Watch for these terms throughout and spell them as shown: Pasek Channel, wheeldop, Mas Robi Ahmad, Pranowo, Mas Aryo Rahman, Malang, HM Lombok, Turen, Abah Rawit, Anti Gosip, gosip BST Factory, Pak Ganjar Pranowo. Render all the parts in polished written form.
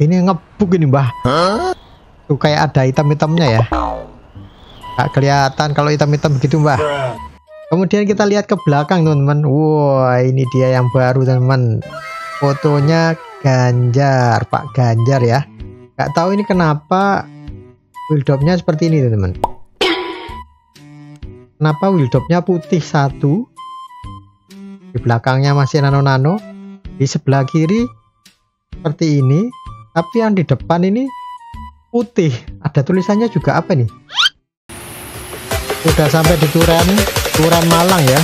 Ini ngebug ini mbah. Tuh kayak ada hitam-hitamnya ya. Nggak kelihatan kalau hitam-hitam begitu mbah. Kemudian kita lihat ke belakang teman-teman. Wah, ini dia yang baru teman-teman. Fotonya Ganjar, Pak Ganjar ya. Nggak tahu ini kenapa build-up-nya seperti ini teman-teman. Kenapa build-up-nya putih satu. Di belakangnya masih nano-nano. Di sebelah kiri seperti ini. Tapi yang di depan ini putih. Ada tulisannya juga apa nih? Udah sampai di Turen. Turen Malang ya.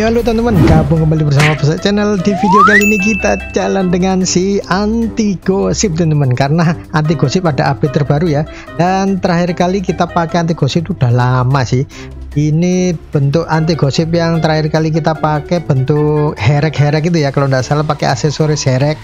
Halo teman-teman, gabung kembali bersama Pasek Channel. Di video kali ini kita jalan dengan si anti gosip teman-teman, karena anti gosip ada update terbaru ya. Dan terakhir kali kita pakai anti gosip udah lama sih. Ini bentuk anti gosip yang terakhir kali kita pakai bentuk herek-herek itu ya, kalau nggak salah pakai aksesoris herek.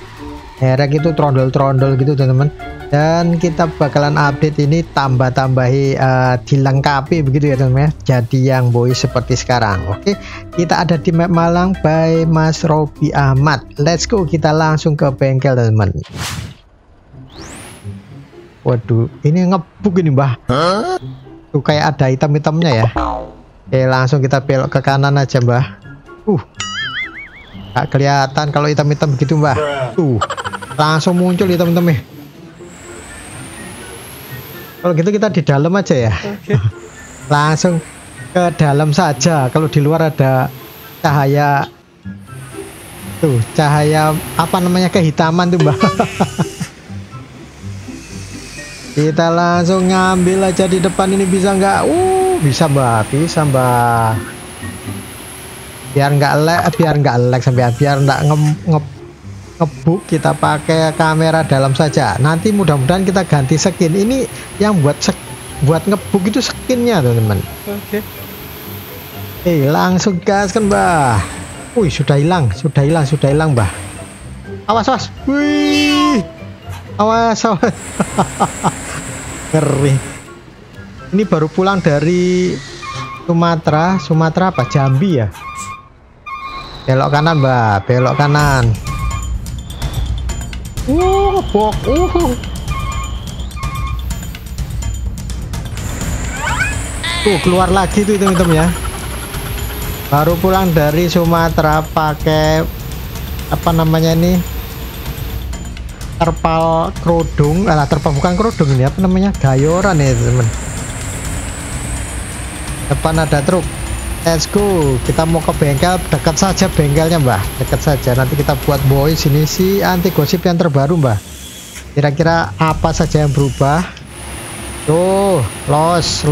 Herek itu trondol-trondol gitu teman-teman. Dan kita bakalan update ini tambah-tambahi, dilengkapi begitu ya teman-teman. Jadi yang boy seperti sekarang. Oke, kita ada di map Malang by Mas Robi Ahmad. Let's go, kita langsung ke bengkel teman-teman. Waduh, ini ngebug ini mbah. Tuh kayak ada hitam-hitamnya ya. Oke, langsung kita belok ke kanan aja mbah. Nggak kelihatan kalau hitam-hitam begitu mbah. Tuh langsung muncul ya teman-teman. Kalau gitu kita di dalam aja ya. Okay. Langsung ke dalam saja. Kalau di luar ada cahaya. Tuh cahaya apa namanya, kehitaman tuh mbah. Kita langsung ngambil aja di depan ini, bisa nggak? Bisa mbah, bisa mbah. Biar nggak lag sampai biar nggak ngebug, kita pakai kamera dalam saja. Nanti mudah-mudahan kita ganti skin. Ini yang buat ngebug itu skinnya teman-teman. Oke. Langsung gas kan mbah. Wih, sudah hilang mbah. Awas. Wih, awas. Ngeri. Ini baru pulang dari Sumatera apa Jambi ya. Belok kanan mbak, belok kanan. Bok. Tuh keluar lagi tuh hitam-hitam ya. Baru pulang dari Sumatera pakai apa namanya ini? Terpal kerudung, terpal bukan kerudung ini, apa namanya? Gayoran ya, teman. Depan ada truk. Let's go, kita mau ke bengkel, dekat saja bengkelnya mbah, dekat saja. Nanti kita buat boy sini si anti gosip yang terbaru mbah. Kira-kira apa saja yang berubah? Tuh, los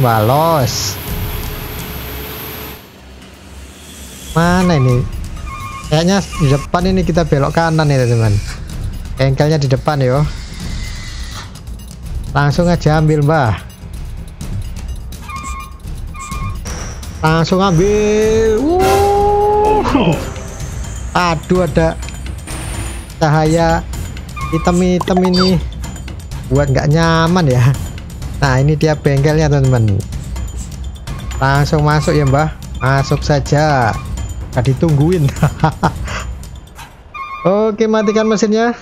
mbah, los. Mana ini? Kayaknya di depan ini, kita belok kanan ya teman. Bengkelnya di depan yo. Langsung aja ambil mbah. Langsung ambil. Aduh, ada cahaya hitam-hitam ini buat nggak nyaman ya. Nah ini dia bengkelnya teman-teman. Langsung masuk ya mbah, masuk saja, nggak ditungguin. Oke, matikan mesinnya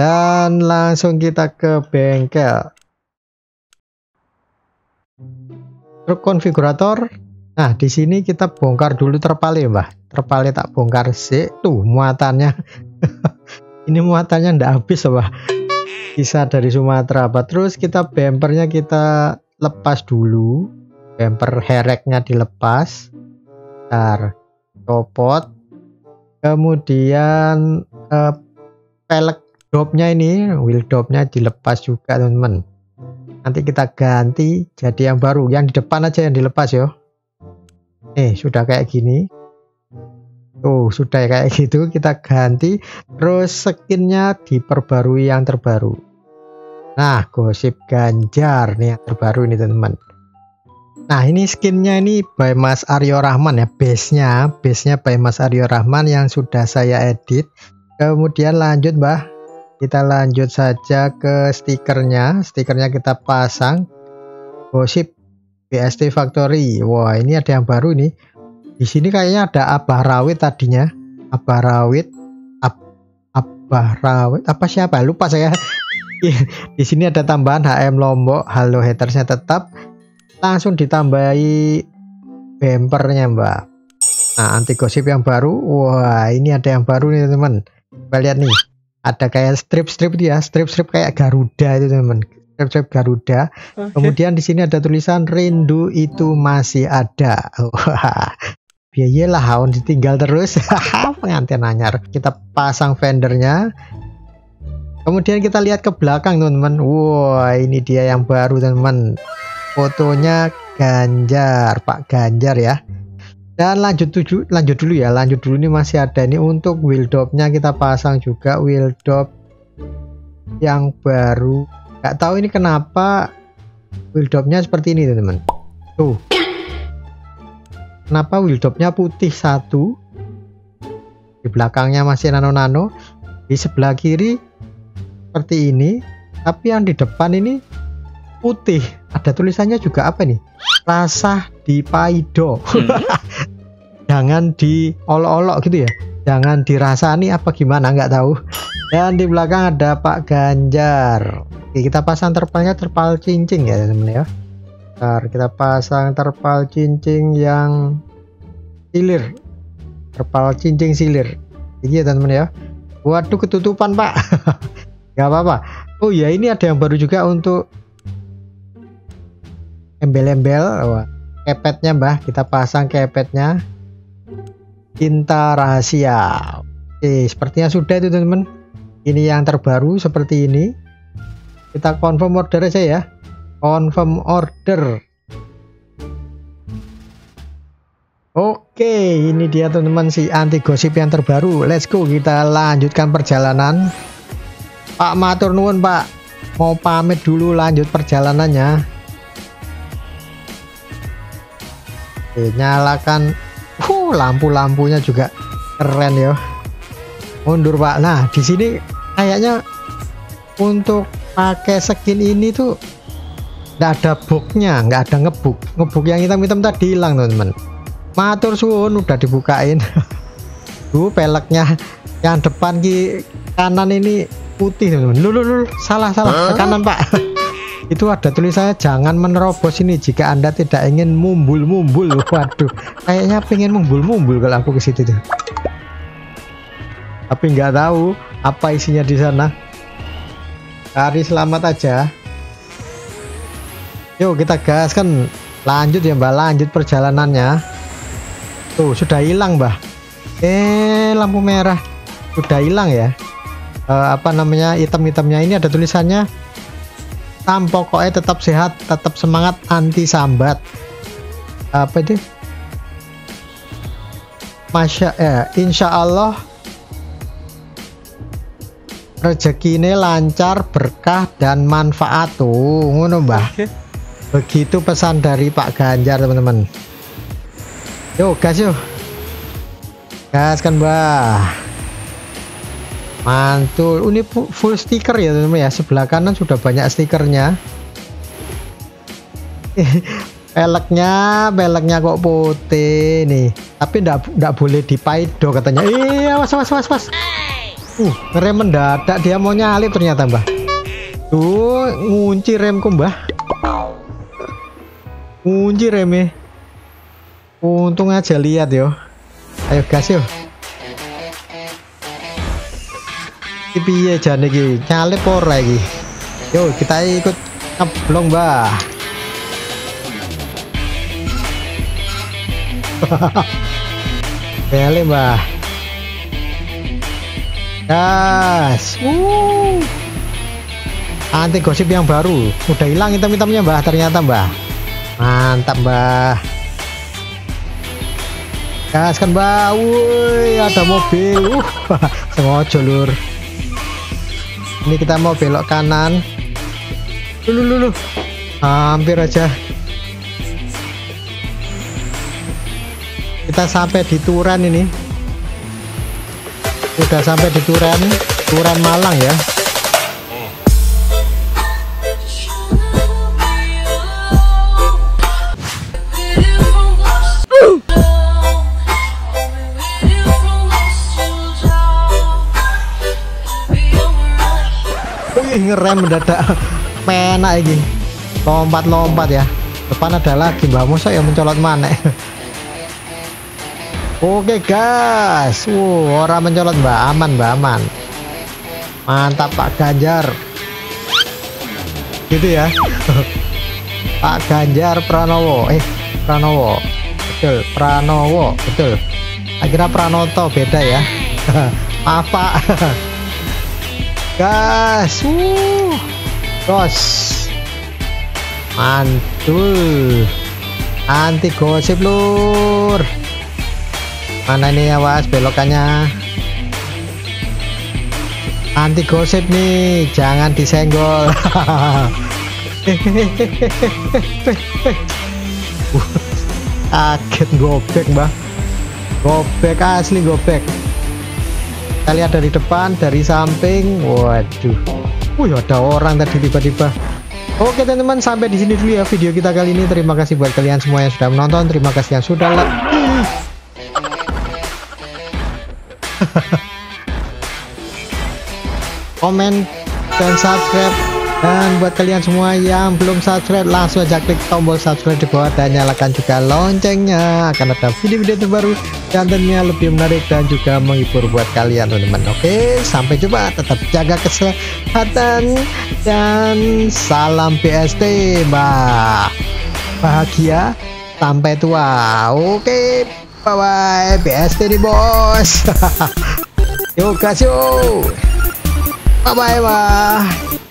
dan langsung kita ke bengkel. Truk konfigurator. Nah, di sini kita bongkar dulu terpalnya, mbah. Terpalnya tak bongkar sih. Tuh, muatannya. Ini muatannya ndak habis, mbah. Bisa dari Sumatera, mbah. Terus kita bempernya kita lepas dulu. Bemper hereknya dilepas. Bentar. Copot. Kemudian pelek dopnya ini, wheel dopnya dilepas juga, teman-teman. Nanti kita ganti jadi yang baru. Yang di depan aja yang dilepas, yo. Sudah kayak gini. Tuh, sudah kayak gitu, kita ganti. Terus skinnya diperbarui yang terbaru. Nah, gosip Ganjar nih yang terbaru ini teman-teman. Nah, ini skinnya ini by Mas Aryo Rahman ya, base-nya by Mas Aryo Rahman yang sudah saya edit. Kemudian lanjut bah, kita lanjut saja ke stikernya. Stikernya kita pasang gosip BST Factory. Wah, ini ada yang baru nih. Di sini kayaknya ada Abah Rawit tadinya. Abah Rawit apa siapa? Lupa saya. Di sini ada tambahan HM Lombok. Halo hatersnya tetap. Langsung ditambahi bumpernya mbak. Nah, anti gosip yang baru. Wah, ini ada yang baru nih teman. Coba lihat nih, ada kayak strip-strip dia, strip-strip kayak Garuda itu teman, strip-strip Garuda. Okay. Kemudian di sini ada tulisan rindu itu masih ada. Wah, biayalah haun ditinggal terus. Pengantin anyar. Kita pasang fendernya. Kemudian kita lihat ke belakang teman-teman. Wah, ini dia yang baru teman-teman. Fotonya Ganjar, Pak Ganjar ya. Dan lanjut dulu ini masih ada ini untuk wheeldopnya kita pasang juga wheeldop yang baru. Gak tahu ini kenapa wheeldopnya seperti ini teman-teman. Tuh. Kenapa wheeldopnya putih satu? Di belakangnya masih nano-nano. Di sebelah kiri seperti ini, tapi yang di depan ini putih. Ada tulisannya juga apa nih? Rasa di Paido. Jangan diolok-olok gitu ya. Jangan dirasani apa gimana, nggak tahu. Dan di belakang ada Pak Ganjar. Oke, kita pasang terpalnya terpal cincin ya teman-teman ya. Bentar, kita pasang terpal cincin yang silir. Terpal cincin silir. Iya teman-teman ya. Waduh, ketutupan Pak. Gak apa-apa. Oh ya, ini ada yang baru juga untuk embel-embel. Wah, kepetnya mbah, kita pasang kepetnya cinta rahasia. Oke, sepertinya sudah itu teman-teman. Ini yang terbaru seperti ini. Kita confirm order aja ya, confirm order. Oke, ini dia teman-teman si anti gosip yang terbaru. Let's go, kita lanjutkan perjalanan. Pak matur nuwun Pak, mau pamit dulu lanjut perjalanannya. Nyalakan lampu-lampunya juga keren ya. Mundur Pak. Nah, di sini kayaknya untuk pakai skin ini tuh nggak ada booknya, nggak ada ngebuk yang hitam-hitam tadi hilang teman-teman. Matur suwun udah dibukain. Tuh peleknya yang depan kanan ini putih teman-teman. Lulul salah ke kanan Pak. Itu ada tulisannya jangan menerobos ini jika Anda tidak ingin mumbul. Waduh, kayaknya pengen mumbul kalau aku ke situ tuh. Tapi nggak tahu apa isinya di sana. Cari selamat aja. Yuk kita gaskan. Lanjut ya mbak, lanjut perjalanannya. Tuh sudah hilang mbak. Lampu merah sudah hilang ya. Apa namanya, item-itemnya ini ada tulisannya. Pokoknya tetap sehat, tetap semangat, anti sambat. Apa itu? Insya Allah rezeki ini lancar, berkah dan manfaat tuh, ngono mbah. Begitu pesan dari Pak Ganjar teman-teman. Yuk gas yuk, gas kan mbah. Mantul, ini full stiker ya teman-teman ya. Sebelah kanan sudah banyak stikernya. Peleknya kok putih nih. Tapi ndak boleh dipaido katanya. Iya, was. Rem mendadak, dia mau nyalip ternyata mbah. Tuh ngunci remku mbah. Ngunci remnya. Untung aja lihat yo. Ayo gas yo. Piye jane iki nyalip ora iki. Yo kita ikut ngeblong mbah. Beli mbah. Gas. Anti gosip yang baru. Udah hilang hitam-hitamnya mbah ternyata mbah. Mantap mbah. Gas kan mbah. Woi, ada mobil. Sengaja lur. Ini kita mau belok kanan. Hampir aja. kita sampai di Turen ini. Sudah sampai di Turen, Turen Malang ya. Ngerem mendadak, penak ini lompat-lompat ya. Depan ada lagi Mbak Musa yang mencolot manek. Oke guys, orang mencolot Mbak Aman, Mbak Aman. Mantap Pak Ganjar, gitu ya. Pak Ganjar Pranowo, Pranowo, betul, Pranowo, betul. Akhirnya Pranoto beda ya. Maaf Pak. Gas, terus mantul, anti gosip lur. Mana ini awas belokannya, anti gosip nih, jangan disenggol. Kaget gobek Mbak, gobek asli gobek. Kita lihat dari depan, dari samping. Waduh, wih ada orang tadi tiba-tiba. Oke teman-teman, sampai di sini dulu ya video kita kali ini. Terima kasih buat kalian semua yang sudah menonton. Terima kasih yang sudah like. Komen dan subscribe. Dan buat kalian semua yang belum subscribe, langsung aja klik tombol subscribe di bawah dan nyalakan juga loncengnya. Akan ada video-video terbaru, kontennya lebih menarik dan juga menghibur buat kalian teman-teman. Oke, sampai jumpa, tetap jaga kesehatan dan salam BST Mbak, bahagia sampai tua. Oke, bye bye, BST di bos. Yuk kasih, bye bye Mbak.